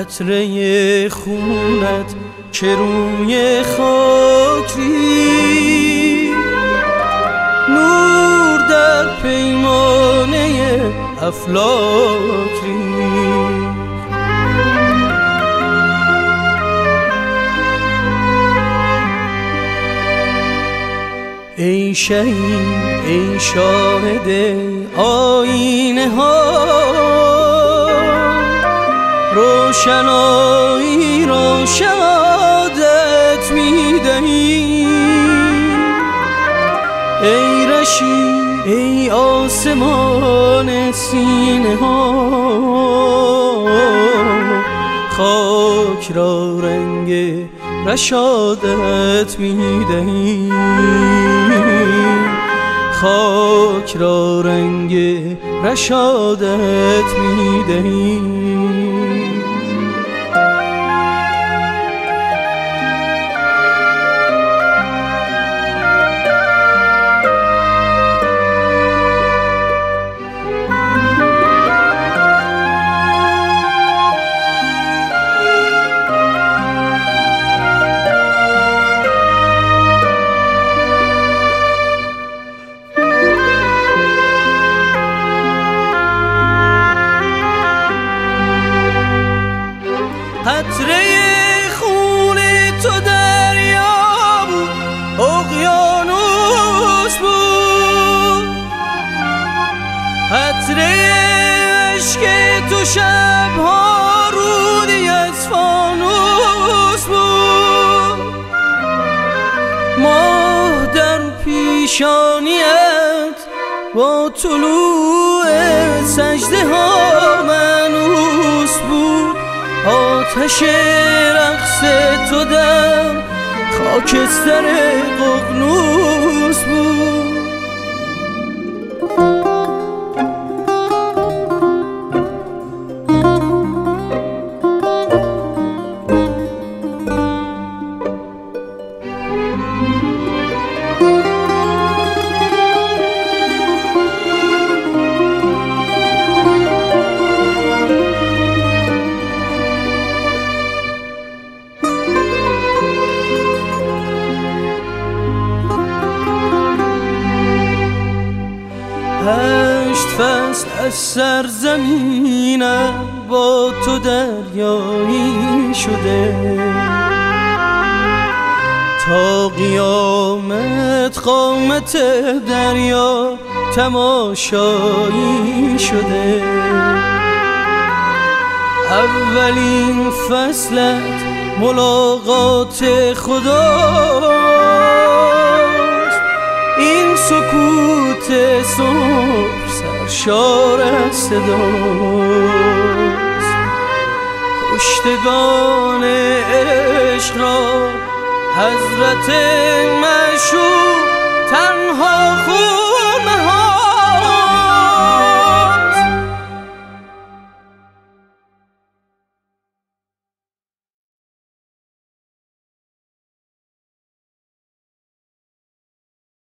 قطره خونت که روی خاک ریخت، نور در پیمانه افلاک ریخت. ای شهید، ای شاهد آینه ها، روشنایی را شهادت می دهی. ای رشید، ای آسمان سینه ها، خاک را رنگ رشادت می دهی، خاک را رنگ رشادت می دهی. قطره خون تو دریا بود، اقیانوس بود. قطره عشق تو شبها رودی از فانوس بود. ماه در پیشانیت با طلوع سجده ها مانوس بود. آتش رقص تو در خاکستر ققنوس بود. هشت فصل از سرزمینم با تو دریایی شده، تا قیامت قامت دریا تماشایی شده. اولین فصلت ملاقات خداست، این سکوت صبح سرشار از صداست. کشتگان عشق را حضرت معشوق تنها خود